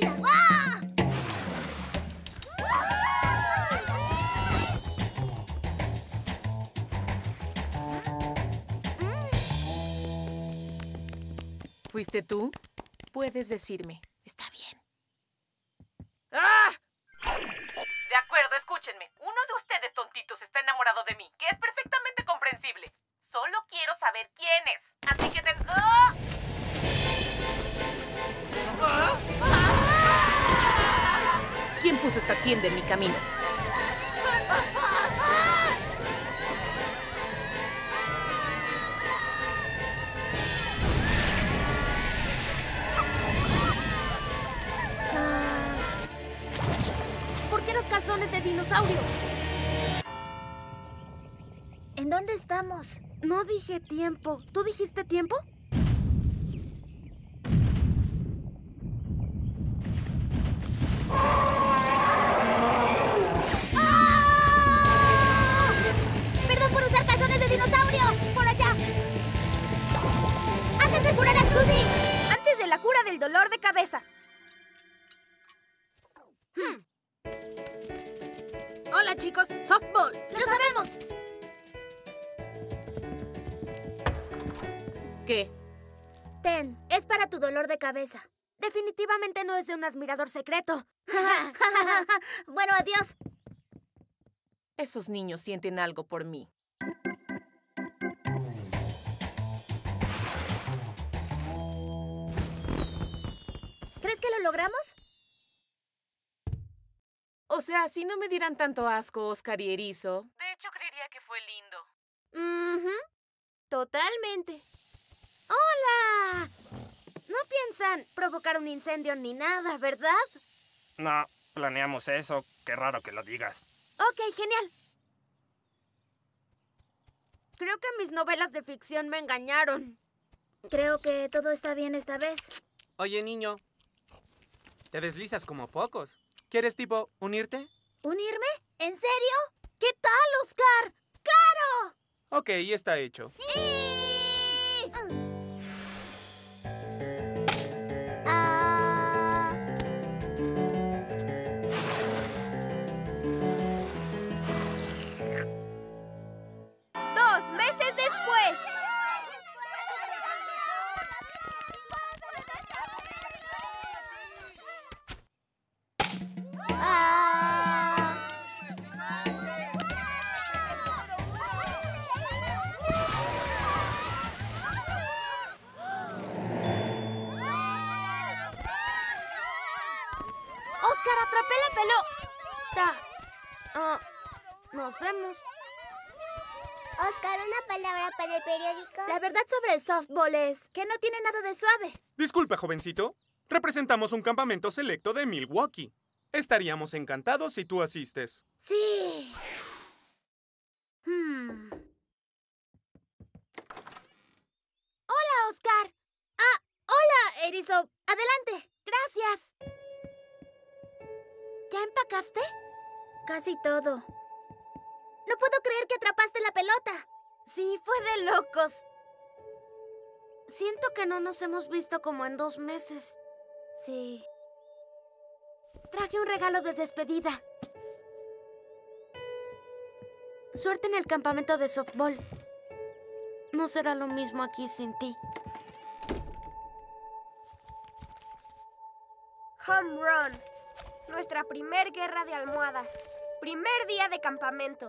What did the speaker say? rápida. ¿Fuiste tú? Puedes decirme. Está bien. ¡Ah! De acuerdo, escúchenme. Uno de ustedes tontitos está enamorado de mí, que es perfectamente comprensible. Solo quiero saber quién es. Así que ten... ¡Ah! ¡Ah! ¡Ah! ¿Quién puso esta tienda en mi camino? Calzones de dinosaurio. ¿En dónde estamos? No dije tiempo. ¿Tú dijiste tiempo? ¡Ah! ¡Perdón por usar calzones de dinosaurio! ¡Por allá! ¡Antes de curar a Susie! Antes de la cura del dolor de cabeza. Hola, chicos. Softball. ¡Lo sabemos! ¿Qué? Ten, es para tu dolor de cabeza. Definitivamente no es de un admirador secreto. Bueno, adiós. Esos niños sienten algo por mí. ¿Crees que lo logramos? O sea, si no me dieran tanto asco Oscar y Erizo... De hecho, creería que fue lindo. Totalmente. ¡Hola! No piensan provocar un incendio ni nada, ¿verdad? No, planeamos eso. Qué raro que lo digas. Ok, genial. Creo que mis novelas de ficción me engañaron. Creo que todo está bien esta vez. Oye, niño. Te deslizas como pocos. ¿Quieres, tipo, unirte? ¿Unirme? ¿En serio? ¿Qué tal, Oscar? ¡Claro! Ok, está hecho. Nos vemos. Oscar, una palabra para el periódico. La verdad sobre el softball es que no tiene nada de suave. Disculpa, jovencito. Representamos un campamento selecto de Milwaukee. Estaríamos encantados si tú asistes. Sí. Hola, Oscar. Ah, hola, Erizo. Adelante. Gracias. ¿Ya empacaste? Casi todo. No puedo creer que atrapaste la pelota. Sí, fue de locos. Siento que no nos hemos visto como en 2 meses. Sí. Traje un regalo de despedida. Suerte en el campamento de softball. No será lo mismo aquí sin ti. Home run. Nuestra primera guerra de almohadas. Primer día de campamento.